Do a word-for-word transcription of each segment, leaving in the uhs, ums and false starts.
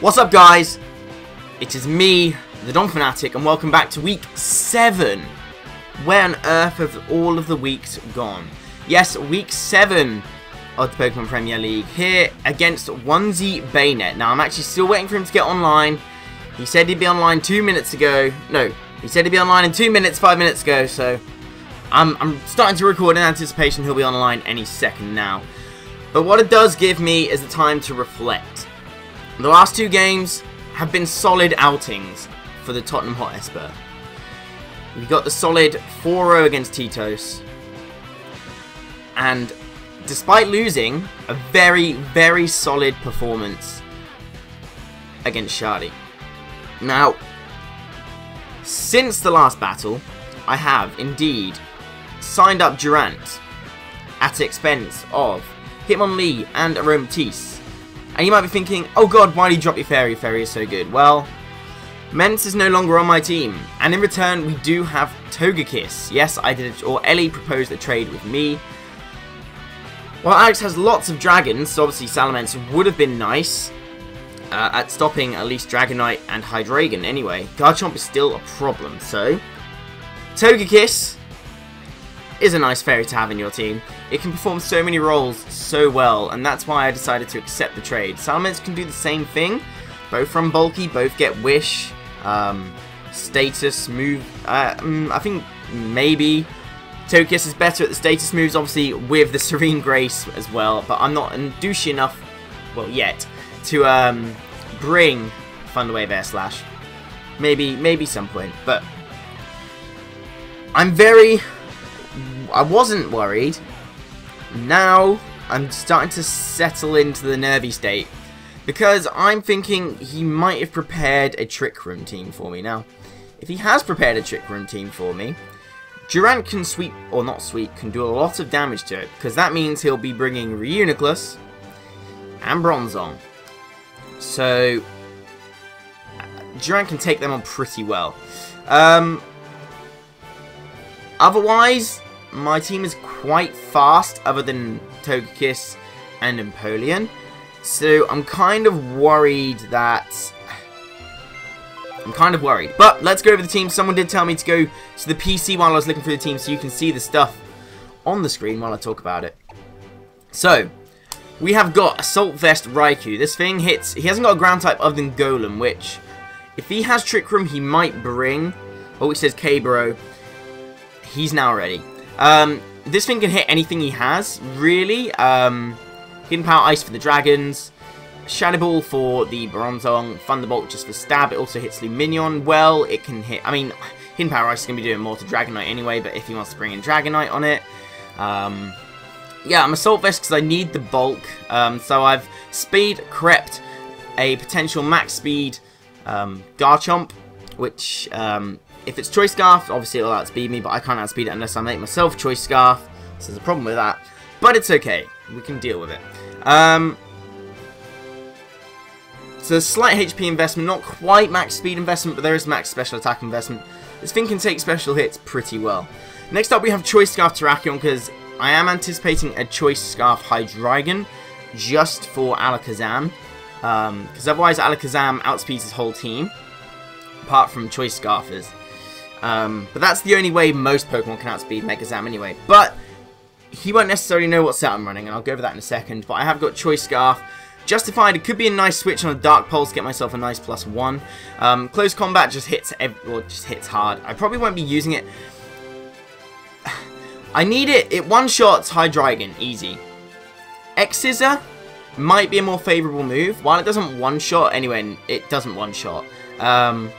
What's up, guys? It is me, the Dom Fanatic, and welcome back to week seven. Where on earth have all of the weeks gone? Yes, week seven of the Pokemon Premier League, here against OnesieBanette. Now, I'm actually still waiting for him to get online. He said he'd be online two minutes ago. No, he said he'd be online in two minutes, five minutes ago, so I'm, I'm starting to record in anticipation he'll be online any second now. But what it does give me is the time to reflect. The last two games have been solid outings for the Tottenham Hotspur. We got the solid four zero against Titos. And despite losing, a very, very solid performance against Shardy. Now, since the last battle, I have indeed signed up Durant at the expense of Hitmonlee and Aromatisse. And you might be thinking, oh god, why do you drop your Fairy? Fairy is so good. Well, Mence is no longer on my team. And in return, we do have Togekiss. Yes, I did, or Ellie proposed a trade with me. Well, Alex has lots of dragons, so obviously Salamence would have been nice uh, at stopping at least Dragonite and Hydreigon anyway. Garchomp is still a problem, so Togekiss is a nice fairy to have in your team. It can perform so many roles so well, and that's why I decided to accept the trade. Salamence can do the same thing, both from bulky, both get wish, um, status move. Uh, um, I think maybe Togekiss is better at the status moves, obviously with the Serene Grace as well. But I'm not douchey enough, well yet, to um, bring Thunderwave Air Slash. Maybe, maybe some point, but I'm very. I wasn't worried. Now I'm starting to settle into the nervy state because I'm thinking he might have prepared a Trick Room team for me. Now, if he has prepared a Trick Room team for me, Durant can sweep, or not sweep, can do a lot of damage to it, because that means he'll be bringing Reuniclus and Bronzong. So Durant can take them on pretty well. Um, otherwise, my team is quite fast, other than Togekiss and Empoleon, so I'm kind of worried that... I'm kind of worried, but let's go over the team. Someone did tell me to go to the P C while I was looking through the team, so you can see the stuff on the screen while I talk about it. So, we have got Assault Vest Raikou. This thing hits... He hasn't got a ground type other than Golem, which, if he has Trick Room, he might bring... Oh, it says K-Bro. He's now ready. Um, this thing can hit anything he has, really. Um, Hidden Power Ice for the Dragons, Shadow Ball for the Bronzong, Thunderbolt just for Stab. It also hits Lumineon well. It can hit, I mean, Hidden Power Ice is going to be doing more to Dragonite anyway, but if he wants to bring in Dragonite on it. Um, yeah, I'm Assault Vest because I need the bulk. Um, so I've speed crept a potential max speed um, Garchomp, which... Um, If it's Choice Scarf, obviously it'll outspeed me, but I can't outspeed it unless I make myself Choice Scarf, so there's a problem with that. But it's okay, we can deal with it. Um, so there's slight H P investment, not quite max speed investment, but there is max special attack investment. This thing can take special hits pretty well. Next up we have Choice Scarf Terrakion, because I am anticipating a Choice Scarf Hydreigon just for Alakazam, um, because otherwise Alakazam outspeeds his whole team, apart from Choice Scarfers. Um, but that's the only way most Pokemon can outspeed Megazam anyway. But he won't necessarily know what set I'm running, and I'll go over that in a second. But I have got Choice Scarf. Justified, it could be a nice switch on a Dark Pulse, get myself a nice plus one. Um, Close Combat just hits, or just hits hard. I probably won't be using it. I need it. It one-shots Hydreigon, easy. X-Scissor might be a more favourable move. While it doesn't one-shot, anyway, it doesn't one-shot. Um...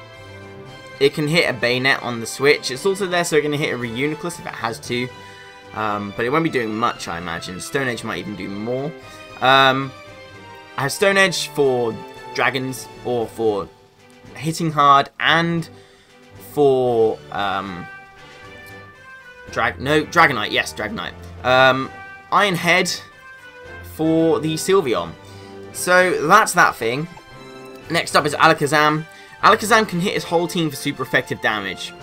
It can hit a Bayonet on the Switch. It's also there, so it's going to hit a Reuniclus if it has to. Um, but it won't be doing much, I imagine. Stone Edge might even do more. Um, I have Stone Edge for Dragons, or for hitting hard, and for... Um, drag no, Dragonite. Yes, Dragonite. Um, Iron Head for the Sylveon. So, that's that thing. Next up is Alakazam. Alakazam can hit his whole team for super effective damage.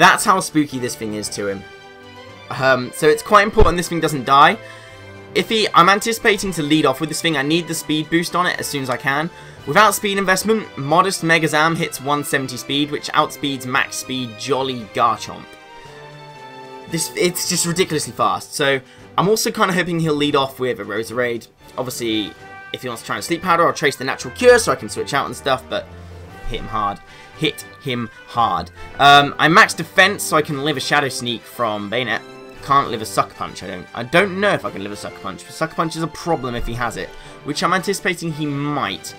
That's how spooky this thing is to him. Um, so it's quite important this thing doesn't die. iffy. I'm anticipating to lead off with this thing. I need the speed boost on it as soon as I can. Without speed investment, modest Megazam hits one seventy speed, which outspeeds max speed jolly Garchomp. This, it's just ridiculously fast. So I'm also kind of hoping he'll lead off with a Roserade. Obviously, if he wants to try and Sleep Powder, I'll trace the Natural Cure so I can switch out and stuff, but hit him hard. Hit him hard. Um, I max defense so I can live a Shadow Sneak from Bayonet. Can't live a Sucker Punch, I don't. I don't know if I can live a Sucker Punch. Sucker Punch is a problem if he has it, which I'm anticipating he might.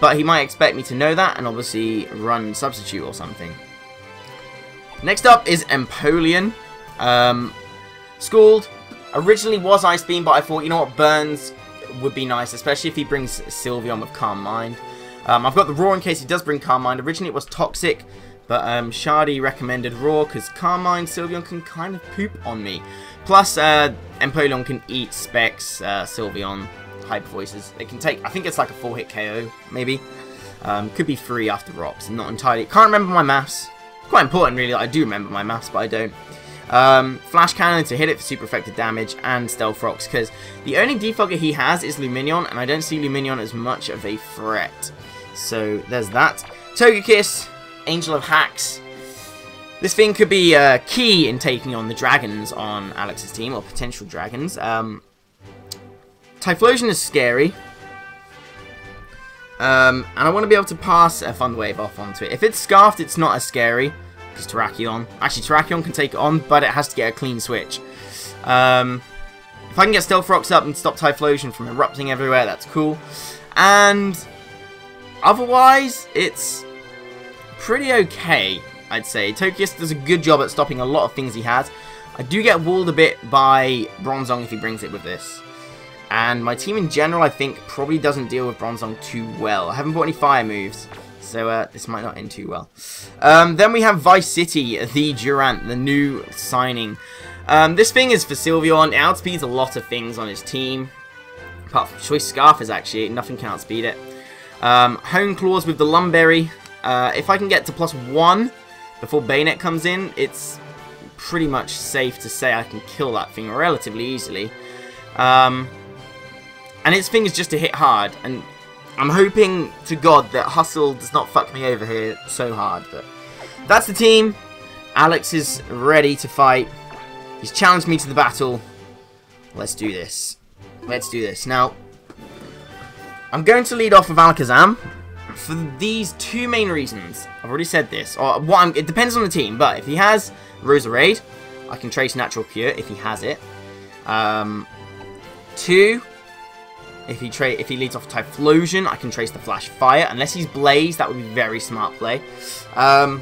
But he might expect me to know that and obviously run Substitute or something. Next up is Empoleon. Um, Scald. Originally was Ice Beam, but I thought, you know what, Burns would be nice, especially if he brings Sylveon with Calm Mind. Um, I've got the Roar in case he does bring Calm Mind. Originally it was Toxic, but um, Shardy recommended Roar because Calm Mind, Sylveon can kind of poop on me. Plus, uh, Empoleon can eat Specs, uh, Sylveon, Hyper Voices. They can take, I think it's like a four hit K O, maybe. Um, could be three after Rocks, not entirely. Can't remember my maths. Quite important, really, that I do remember my maths, but I don't. Um, Flash Cannon to hit it for super effective damage, and Stealth Rocks, because the only defogger he has is Lumineon, and I don't see Lumineon as much of a threat. So there's that. Togekiss, Angel of Hacks. This thing could be uh, key in taking on the dragons on Alex's team, or potential dragons. Um, Typhlosion is scary. Um, and I want to be able to pass a Thunder Wave off onto it. If it's Scarfed, it's not as scary. Because Terrakion. Actually, Terrakion can take it on, but it has to get a clean switch. Um, if I can get Stealth Rocks up and stop Typhlosion from erupting everywhere, that's cool. And otherwise, it's pretty okay, I'd say. Togekiss does a good job at stopping a lot of things he has. I do get walled a bit by Bronzong if he brings it with this. And my team in general, I think, probably doesn't deal with Bronzong too well. I haven't bought any fire moves. So uh, this might not end too well. Um, then we have Vice City, the Durant, the new signing. Um, this thing is for Sylveon. It outspeeds a lot of things on his team. Apart from Choice Scarf is actually, nothing can outspeed it. Um, Hone Claws with the Lumberry. Uh, if I can get to plus one before Bayonet comes in, it's pretty much safe to say I can kill that thing relatively easily. Um, and its thing is just to hit hard, and I'm hoping to God that Hustle does not fuck me over here so hard, but that's the team. Alex is ready to fight. He's challenged me to the battle. Let's do this. Let's do this. Now, I'm going to lead off with Alakazam for these two main reasons. I've already said this. Or what I'm, it depends on the team, but if he has Roserade, I can trace Natural Cure if he has it. Um, two... If he tra if he leads off Typhlosion, I can trace the Flash Fire. Unless he's Blaze, that would be very smart play. Um,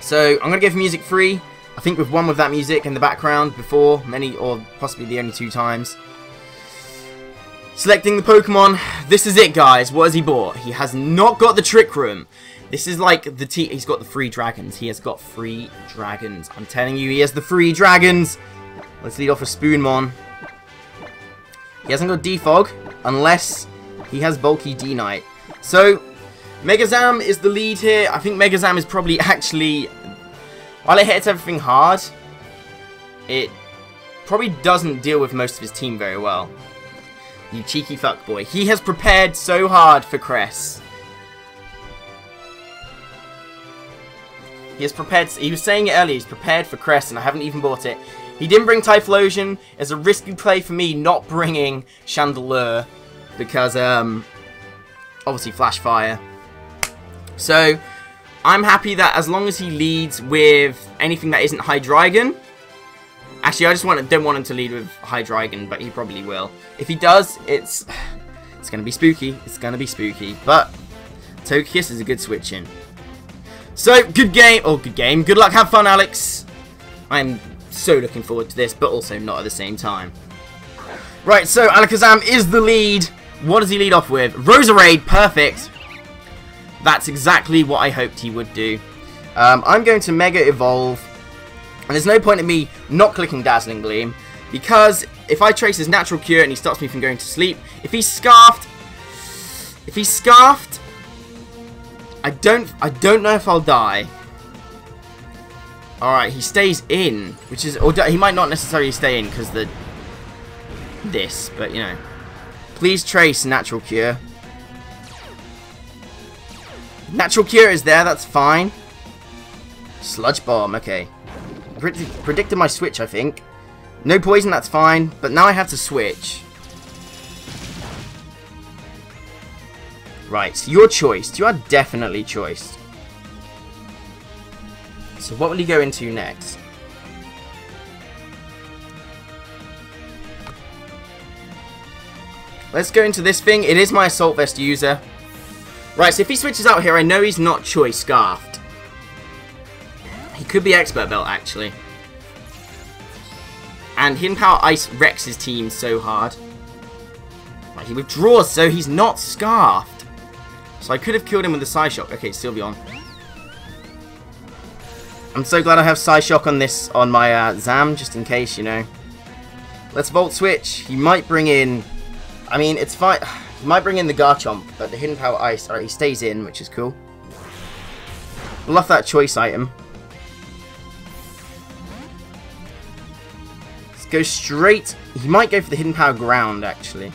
so I'm gonna go for music free. I think we've won with that music in the background before, many or possibly the only two times. Selecting the Pokemon. This is it, guys. What has he bought? He has not got the Trick Room. This is like the t he's got the free dragons. He has got free dragons. I'm telling you, he has the free dragons. Let's lead off with Spoonmon. He hasn't got Defog, unless he has Bulky D-Knight. So, Megazam is the lead here. I think Megazam is probably actually... While it hits everything hard, it probably doesn't deal with most of his team very well. You cheeky fuckboy. He has prepared so hard for Cress. He has prepared... He was saying it earlier, he's prepared for Cress, and I haven't even bought it. He didn't bring Typhlosion. It's a risky play for me not bringing Chandelure because, um, obviously Flash Fire. So, I'm happy that as long as he leads with anything that isn't Hydreigon. Actually, I just want, don't want him to lead with Hydreigon, but he probably will. If he does, it's it's going to be spooky. It's going to be spooky. But Togekiss is a good switch in. So, good game. Oh, good game. Good luck. Have fun, Alex. I'm... so looking forward to this, but also not at the same time. Right, so Alakazam is the lead. What does he lead off with? Roserade, perfect. That's exactly what I hoped he would do. Um, I'm going to Mega Evolve. And there's no point in me not clicking Dazzling Gleam. Because if I trace his Natural Cure and he stops me from going to sleep. If he's Scarfed. If he's Scarfed. I don't, I don't know if I'll die. Alright, he stays in, which is, or he might not necessarily stay in because the this, but you know. Please trace Natural Cure. Natural Cure is there, that's fine. Sludge Bomb, okay. Predict predicted my switch, I think. No poison, that's fine, but now I have to switch. Right, your choice. You are definitely choiced. So what will you go into next? Let's go into this thing. It is my Assault Vest user. Right, so if he switches out here, I know he's not Choice Scarfed. He could be Expert Belt, actually. And Hidden Power Ice wrecks his team so hard. Right, he withdraws, so he's not Scarfed. So I could have killed him with a Psy Shock. Okay, Sylveon. I'm so glad I have Psy Shock on this, on my uh, Zam, just in case, you know. Let's Volt Switch. He might bring in... I mean, it's fine. He might bring in the Garchomp, but the Hidden Power Ice, alright, he stays in, which is cool. Love that choice item. Let's go straight. He might go for the Hidden Power Ground, actually.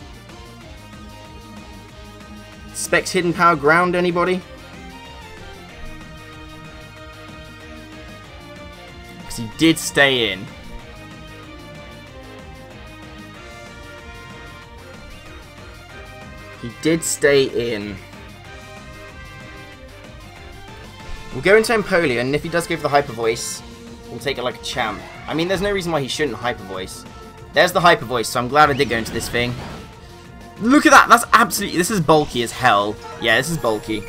Specs Hidden Power Ground, anybody? Because he did stay in. He did stay in. We'll go into Empoleon, and if he does go for the Hyper Voice, we'll take it like a champ. I mean, there's no reason why he shouldn't Hyper Voice. There's the Hyper Voice, so I'm glad I did go into this thing. Look at that! That's absolutely... This is bulky as hell. Yeah, this is bulky.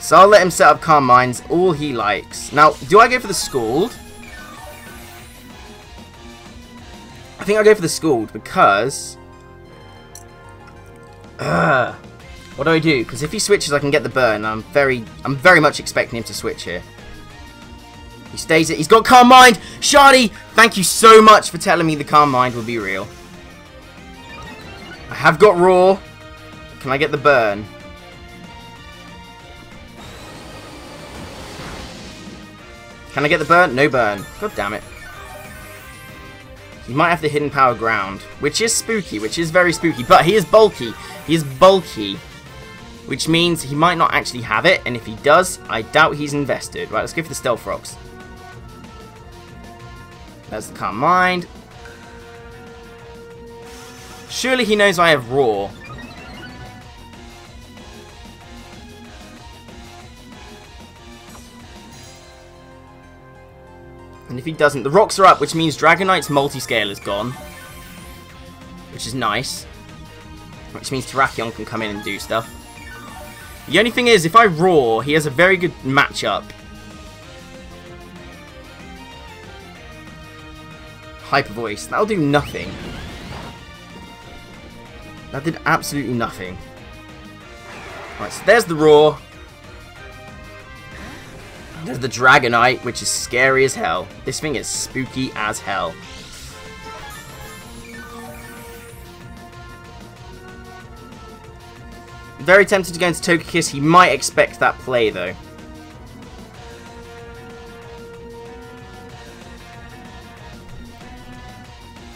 So I'll let him set up Calm Minds, all he likes. Now, do I go for the Scald? I think I'll go for the Scald, because... Ugh. What do I do? Because if he switches, I can get the burn. I'm very, I'm very much expecting him to switch here. He stays it. He's got Calm Mind. Shardy, thank you so much for telling me the Calm Mind will be real. I have got Roar. Can I get the burn? Can I get the burn? No burn. God damn it. He might have the Hidden Power Ground, which is spooky, which is very spooky, but he is bulky. He is bulky, which means he might not actually have it, and if he does, I doubt he's invested. Right, let's go for the Stealth Rocks. That's the Calm Mind. Surely he knows I have Roar. And if he doesn't, the rocks are up, which means Dragonite's multiscale is gone. Which is nice. Which means Terrakion can come in and do stuff. The only thing is, if I Roar, he has a very good matchup. Hyper Voice. That'll do nothing. That did absolutely nothing. Right, so there's the Roar. There's the Dragonite, which is scary as hell. This thing is spooky as hell. Very tempted to go into Togekiss. He might expect that play, though.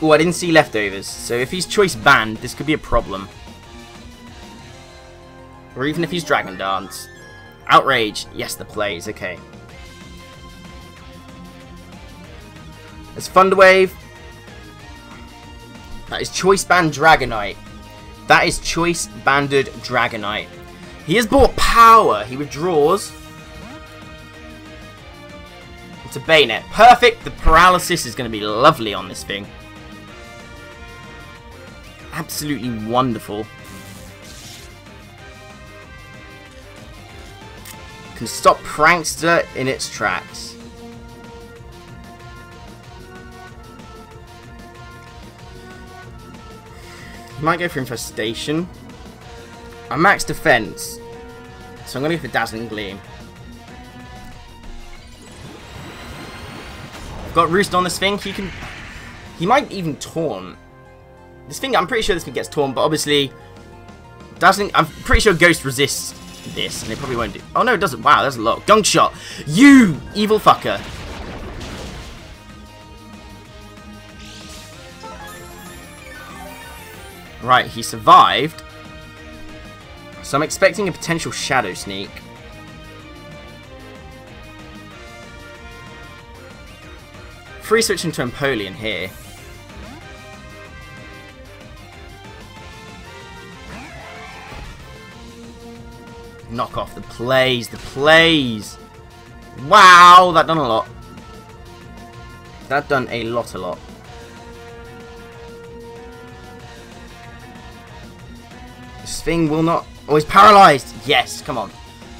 Oh, I didn't see leftovers. So if he's choice banned, this could be a problem. Or even if he's Dragon Dance. Outrage. Yes, the play is okay. There's Thunder Wave. That is Choice Banned Dragonite. That is Choice Banded Dragonite. He has bought power. He withdraws. It's a Bayonet. Perfect. The paralysis is going to be lovely on this thing. Absolutely wonderful. Can stop Prankster in its tracks. Might go for Infestation. I'm max defense, so I'm going to go for Dazzling Gleam. I've got Roost on this thing. He can, he might even Taunt. This thing, I'm pretty sure this thing gets Taunt, but obviously, Dazzling. I'm pretty sure Ghost resists this, and it probably won't do. Oh no, it doesn't. Wow, that's a lot. Gunk Shot, you evil fucker. Right, he survived. So I'm expecting a potential Shadow Sneak. Free switch into Empoleon here. Knock off the plays, the plays. Wow, that done a lot. That done a lot, a lot. This thing will not... Oh, he's paralysed. Yes, come on.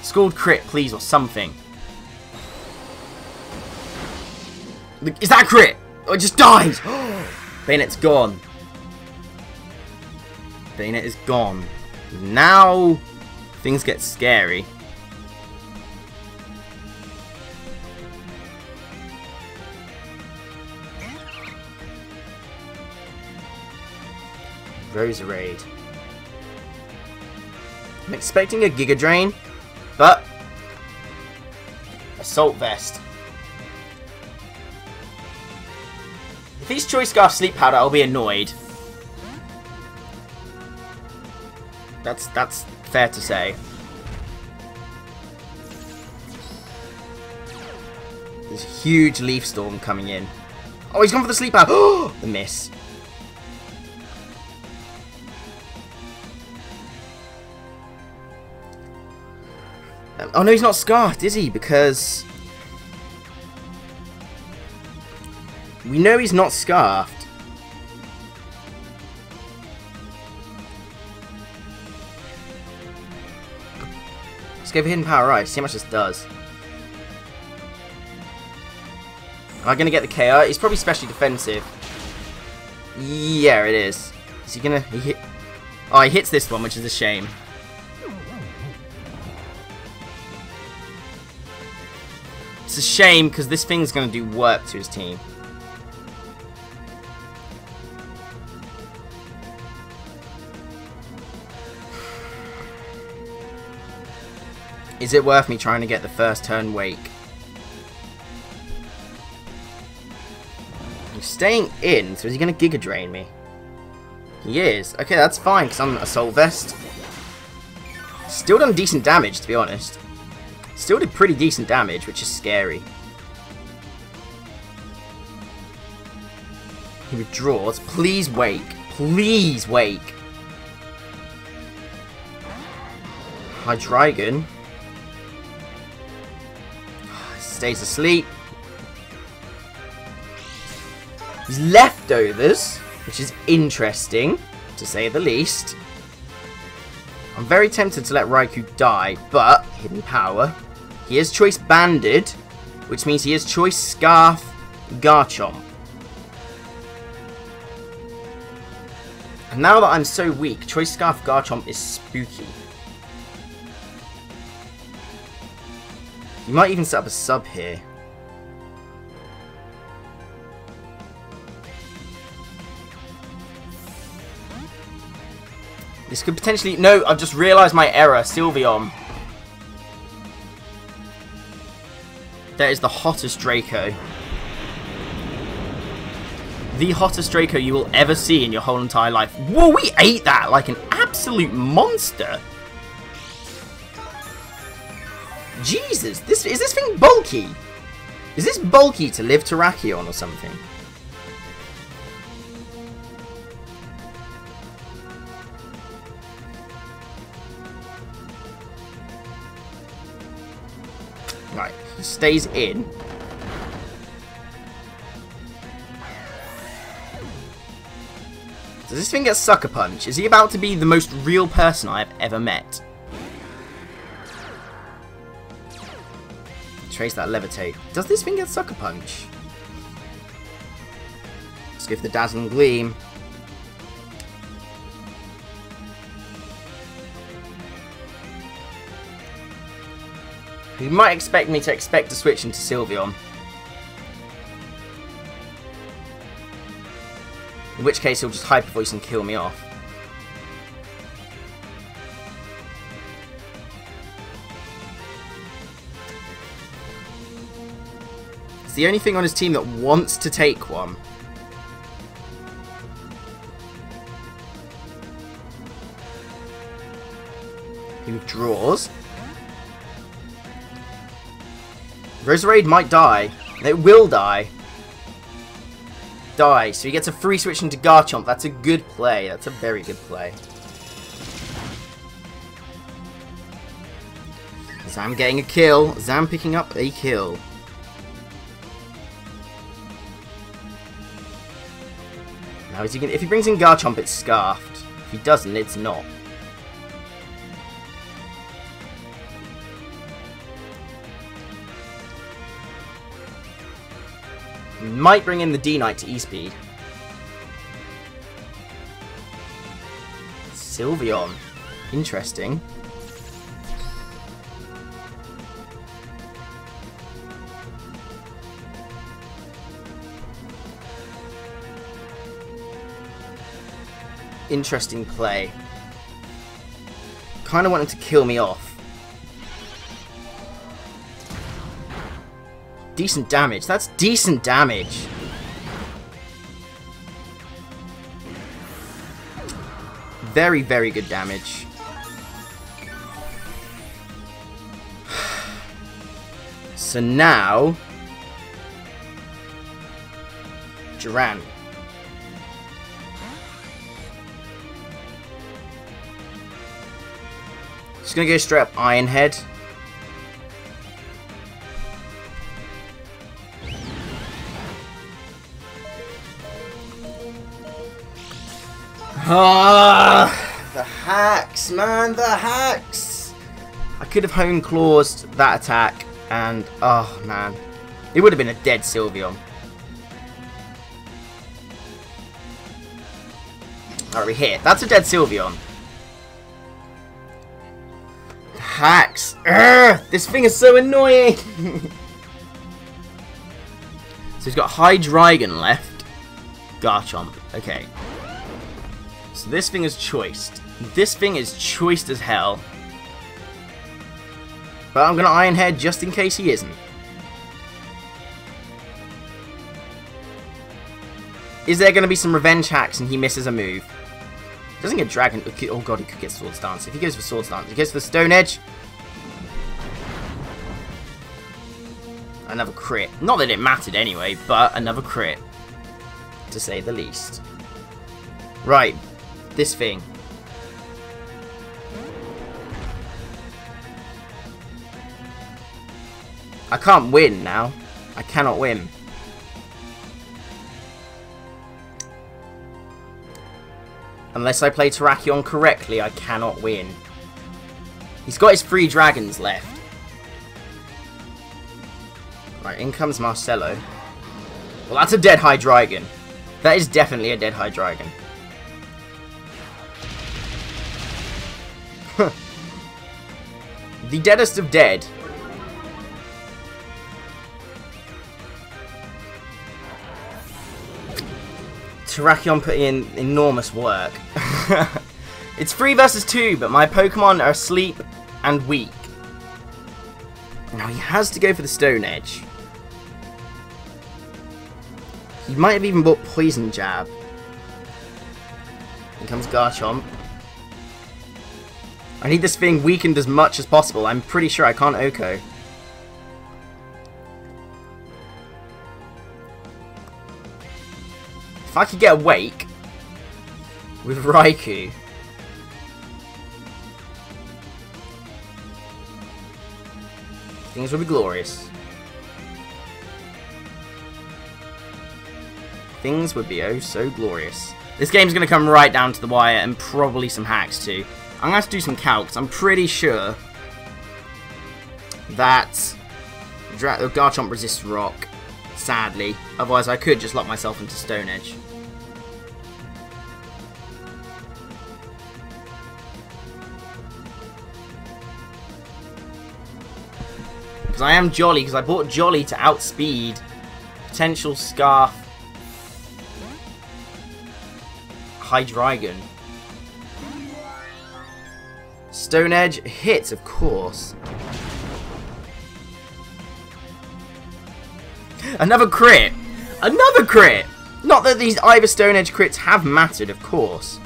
Scald crit, please, or something. Is that a crit? Oh, it just dies. Bayonet's gone. Bayonet is gone. Now... things get scary. Roserade. I'm expecting a Giga Drain, but Assault Vest. If he's Choice Scarf Sleep Powder, I'll be annoyed. That's that's fair to say. There's a huge Leaf Storm coming in. Oh, he's gone for the Sleep Powder. Oh, the miss. Um, oh no, he's not scarfed, is he? Because we know he's not scarfed. Go for Hidden Power, right? See how much this does. Am I going to get the K O? It's probably specially defensive. Yeah, it is. Is he going to... Hit... Oh, he hits this one, which is a shame. It's a shame, because this thing's going to do work to his team. Is it worth me trying to get the first turn Wake? I'm staying in, so is he going to Giga Drain me? He is. Okay, that's fine, because I'm Assault Vest. Still done decent damage, to be honest. Still did pretty decent damage, which is scary. He withdraws. Please Wake. Please Wake. Hydreigon. Stays asleep. His leftovers, which is interesting, to say the least. I'm very tempted to let Raikou die, but Hidden Power. He is Choice Banded, which means he is Choice Scarf Garchomp. And now that I'm so weak, Choice Scarf Garchomp is spooky. You might even set up a sub here. This could potentially... No, I've just realised my error. Sylveon. That is the hottest Draco. The hottest Draco you will ever see in your whole entire life. Whoa, we ate that like an absolute monster. Jesus, this is this thing bulky? Is this bulky to live Terrakion or something? Right, he stays in. Does this thing get Sucker Punch? Is he about to be the most real person I have ever met? Trace that Levitate. Does this thing get Sucker Punch? Let's give the Dazzling Gleam. You might expect me to expect to switch into Sylveon. In which case he'll just Hyper Voice and kill me off. The only thing on his team that wants to take one. who draws. Roserade might die. It will die. Die. So he gets a free switch into Garchomp. That's a good play. That's a very good play. Zam getting a kill. Zam picking up a kill. Now, is he gonna, if he brings in Garchomp, it's scarfed. If he doesn't, it's not. Might bring in the D-Knight to E-Speed. Sylveon. Interesting. Interesting play. Kind of wanted to kill me off. Decent damage. That's decent damage. Very, very good damage. So now... Durant. Just gonna go straight up Iron Head. Ah, the hacks, man, the hacks! I could have hone clawed that attack, and oh man, it would have been a dead Sylveon. Alright, we're here. That's a dead Sylveon. The hacks! Urgh, this thing is so annoying! So he's got Hydreigon left. Garchomp. Okay. So this thing is choiced. This thing is choiced as hell. But I'm going to Iron Head just in case he isn't. Is there going to be some revenge hacks and he misses a move? Doesn't get Dragon... Oh god, he could get Swords Dance. If he goes for Swords Dance, he goes for the Stone Edge. Another crit. Not that it mattered anyway, but another crit. To say the least. Right. This thing. I can't win now. I cannot win. Unless I play Terrakion correctly, I cannot win. He's got his three dragons left. Right, in comes Marcello. Well, that's a dead Hydreigon. That is definitely a dead Hydreigon. The deadest of dead. Terrakion putting in enormous work. It's three versus two, but my Pokemon are asleep and weak. Now he has to go for the Stone Edge. He might have even bought Poison Jab. Here comes Garchomp. I need this thing weakened as much as possible. I'm pretty sure I can't Oko. If I could get Awake with Raikou. Things will be glorious. Things would be oh so glorious. This game's going to come right down to the wire and probably some hacks too. I'm going to have to do some calcs. I'm pretty sure that Dra Garchomp resists Rock, sadly. Otherwise, I could just lock myself into Stone Edge. Because I am Jolly, because I bought Jolly to outspeed potential Scarf Hydreigon. Stone Edge hits, of course. Another crit! Another crit! Not that these either Stone Edge crits have mattered, of course.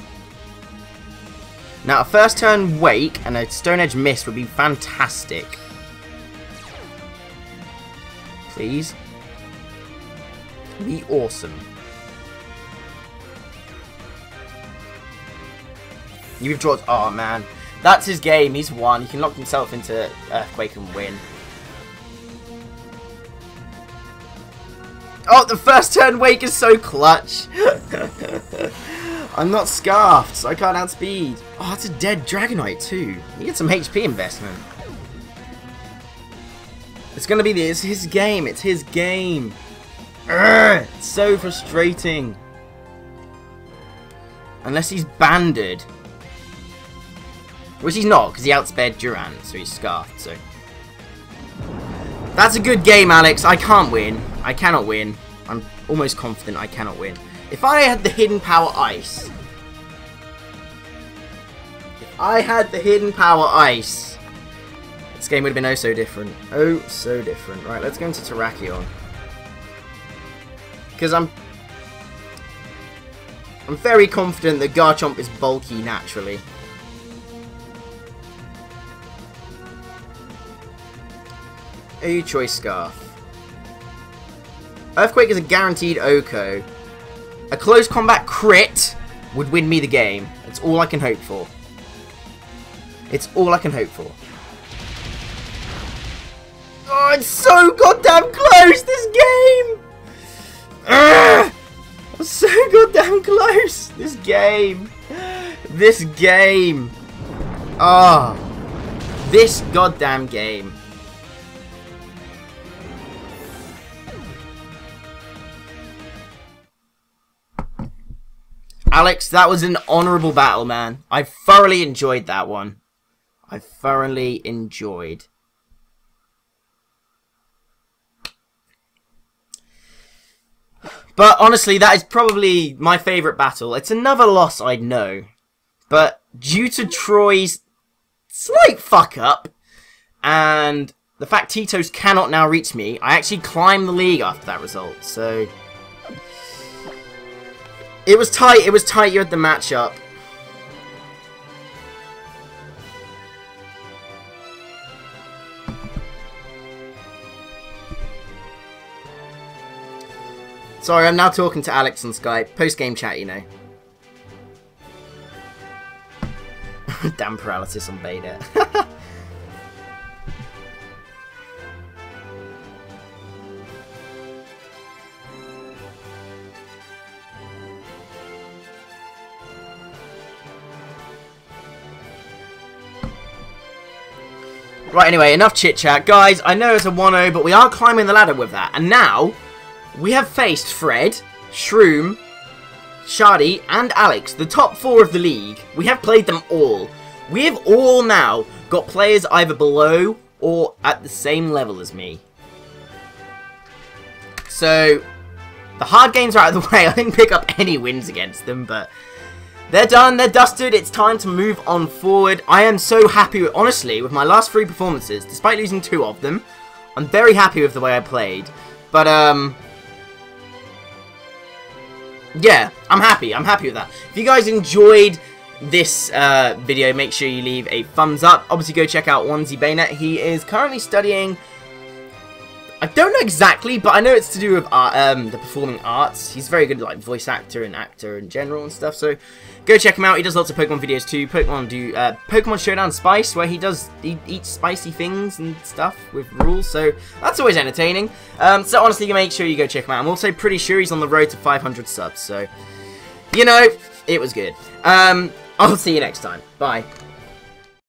Now, a first turn Wake and a Stone Edge Mist would be fantastic. Please. Be awesome. You've drawn. Oh, man. That's his game. He's won. He can lock himself into Earthquake and win. Oh, the first turn Wake is so clutch. I'm not scarfed, so I can't outspeed. Oh, that's a dead Dragonite too. You get some H P investment. It's gonna be this. His game. It's his game. Urgh, it's so frustrating. Unless he's banded, which he's not, because he outspared Duran, so he's scarfed. So that's a good game, Alex. I can't win. I cannot win. I'm almost confident I cannot win. If I had the Hidden Power Ice. If I had the Hidden Power Ice. This game would have been oh so different. Oh so different. Right, let's go into Terrakion. Because I'm... I'm very confident that Garchomp is bulky naturally. A Choice Scarf. Earthquake is a guaranteed Oko. A Close Combat crit would win me the game. It's all I can hope for. It's all I can hope for. Oh, it's so goddamn close, this game! Ugh! I'm so goddamn close, this game. This game. Ah, oh, this goddamn game. Alex, that was an honourable battle, man. I thoroughly enjoyed that one. I thoroughly enjoyed. But honestly, that is probably my favourite battle. It's another loss, I know. But due to Troy's slight fuck-up, and the fact Tito's cannot now reach me, I actually climbed the league after that result, so... It was tight, it was tight, you had the matchup. Sorry, I'm now talking to Alex on Skype. Post-game chat, you know. Damn paralysis on beta. Right, anyway, enough chit-chat. Guys, I know it's a one oh, but we are climbing the ladder with that. And now, we have faced Fred, Shroom, Shardy, and Alex, the top four of the league. We have played them all. We have all now got players either below or at the same level as me. So, the hard games are out of the way. I didn't pick up any wins against them, but... They're done, they're dusted, it's time to move on forward. I am so happy, with, honestly, with my last three performances, despite losing two of them. I'm very happy with the way I played. But, um... yeah, I'm happy, I'm happy with that. If you guys enjoyed this uh, video, make sure you leave a thumbs up. Obviously, go check out OnesieBanette. He is currently studying... I don't know exactly, but I know it's to do with art, um, the performing arts. He's very good, like, voice actor and actor in general and stuff, so go check him out. He does lots of Pokemon videos too. Pokemon do uh, Pokemon Showdown Spice, where he does he eats spicy things and stuff with rules, so that's always entertaining. Um, so honestly, you make sure you go check him out. I'm also pretty sure he's on the road to five hundred subs, so, you know, it was good. Um, I'll see you next time. Bye.